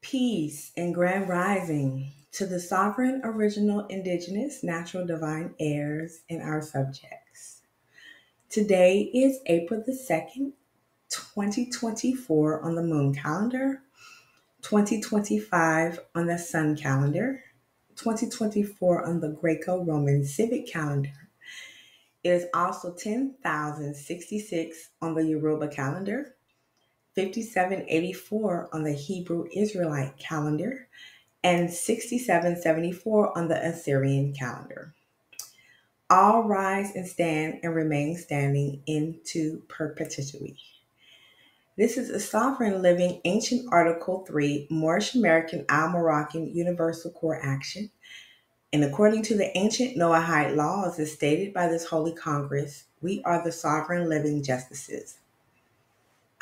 Peace and grand rising to the sovereign, original, indigenous, natural, divine heirs and our subjects. Today is April the 2nd, 2024 on the moon calendar, 2025 on the sun calendar, 2024 on the Greco-Roman civic calendar. It is also 10,066 on the Yoruba calendar, 5784 on the Hebrew Israelite calendar, and 6774 on the Assyrian calendar. All rise and stand and remain standing into perpetuity. This is a Sovereign Living Ancient Article 3 Moorish American Al-Moroccan Universal Core Action, and according to the ancient Noahide laws as stated by this Holy Congress, we are the Sovereign Living Justices.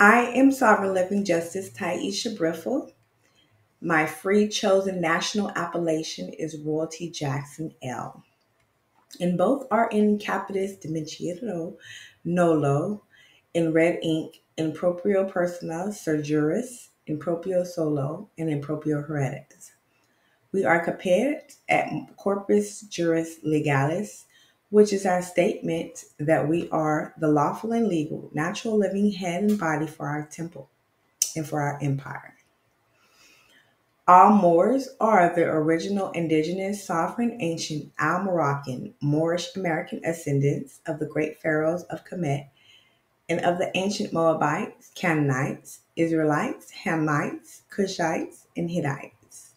I am Sovereign Living Justice Taisha Briffle. My free chosen national appellation is Royalty Jaxson El. And both are in Capitis Deminutio Nolo in red ink, in proprio persona surjuris, in proprio solo, and in proprio heredis. We are compared at Corpus Juris Legalis, which is our statement that we are the lawful and legal, natural living head and body for our temple and for our empire. All Moors are the original indigenous, sovereign, ancient, Al-Moroccan, Moorish American ascendants of the great pharaohs of Kemet and of the ancient Moabites, Canaanites, Israelites, Hamites, Cushites, and Hittites.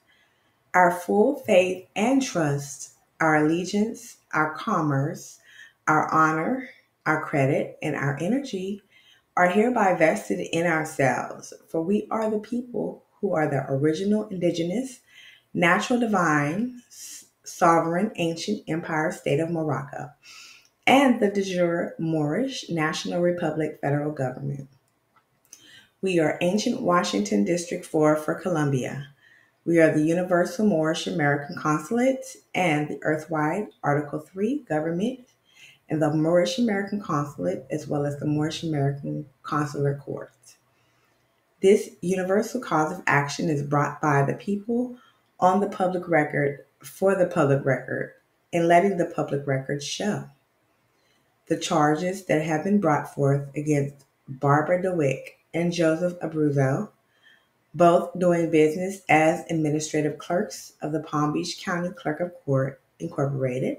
Our full faith and trust, our allegiance, our commerce, our honor, our credit, and our energy are hereby vested in ourselves, for we are the people who are the original indigenous, natural divine, sovereign ancient empire state of Morocco, and the de jure Moorish National Republic federal government. We are ancient Washington District 4 for Colombia. We are the Universal Moorish American Consulate and the Earthwide Article 3 Government and the Moorish American Consulate, as well as the Moorish American Consular Court. This universal cause of action is brought by the people on the public record for the public record and letting the public record show. The charges that have been brought forth against Barbara DeWick and Joseph Abruzzo, both doing business as administrative clerks of the Palm Beach County Clerk of Court, Incorporated,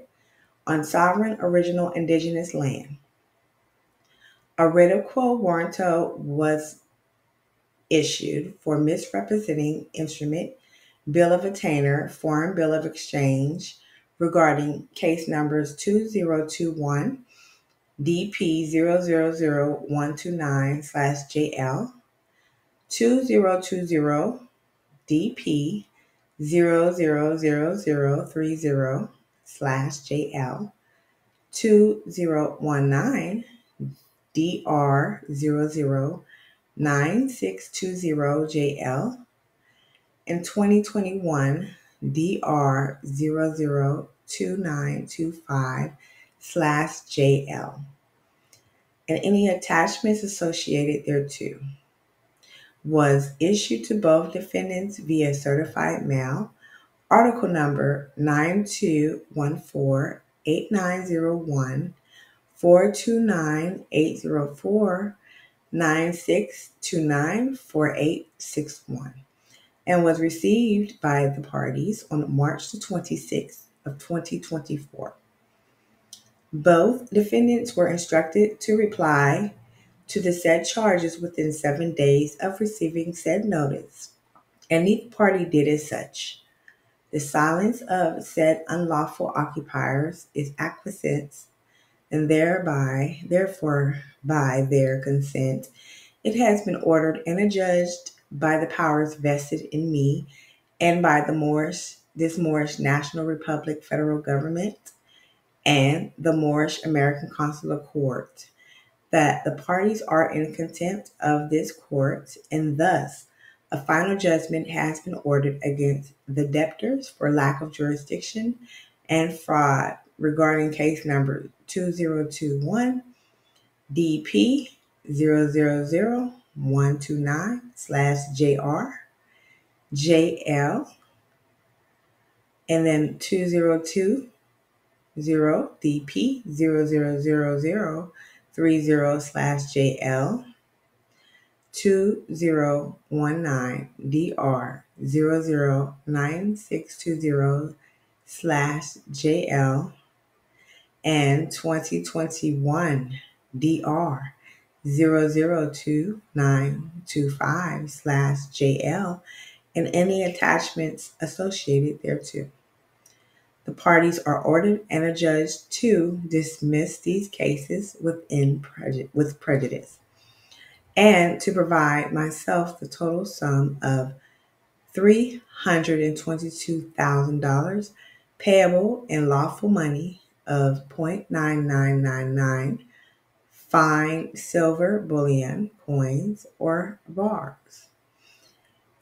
on sovereign original indigenous land. A writ of Quo Warranto was issued for misrepresenting instrument, bill of attainder, foreign bill of exchange regarding case numbers 2021 DP 000129/JL, 2020 DP 000030/JL, 2019 DR 009620/JL, and 2021 DR 2925/JL and any attachments associated thereto, was issued to both defendants via certified mail, article number 92148901, 429804, 96294861, and was received by the parties on March the 26th of 2024. Both defendants were instructed to reply to the said charges within 7 days of receiving said notice, and each party did as such. The silence of said unlawful occupiers is acquiescence, and therefore, by their consent, it has been ordered and adjudged by the powers vested in me and by the Moorish National Republic Federal Government and the Moorish American Consular Court, that the parties are in contempt of this court, and thus a final judgment has been ordered against the debtors for lack of jurisdiction and fraud regarding case number 2021-DP-000129/JR, JL, and then 2020-DP-000030/JL, 2019-DR-00962/JL, and 2021-DR-002925/JL, and any attachments associated thereto. The parties are ordered and adjudged to dismiss these cases with prejudice, and to provide myself the total sum of $322,000 payable in lawful money of 0.9999 fine silver bullion coins or bars.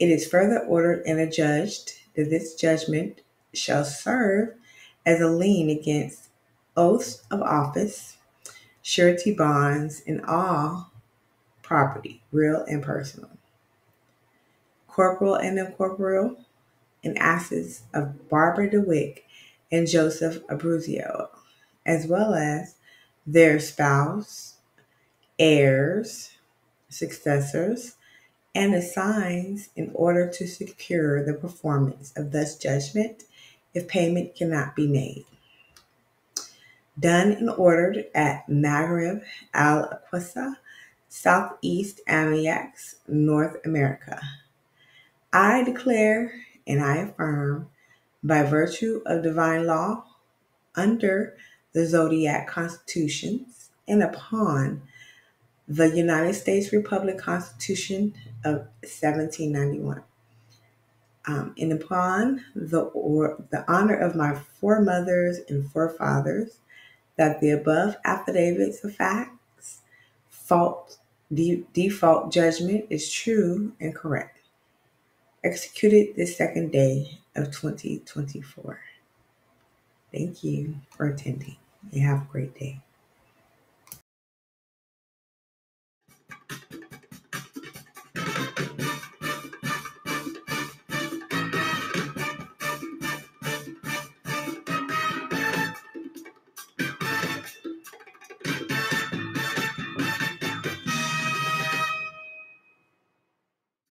It is further ordered and adjudged that this judgment shall serve as a lien against oaths of office, surety bonds, and all property, real and personal, corporal and incorporeal, and assets of Barbara DeWick and Joseph Abruzzo, as well as their spouse, heirs, successors, and assigns, in order to secure the performance of this judgment if payment cannot be made. Done and ordered at Maghreb Al-Aquissa, Southeast Amiacs, North America. I declare and I affirm, by virtue of divine law, under the Zodiac Constitutions and upon the United States Republic Constitution of 1791, and upon the honor of my foremothers and forefathers, that the above affidavits of facts, default judgment is true and correct, executed this second day of 2024. Thank you for attending. You have a great day.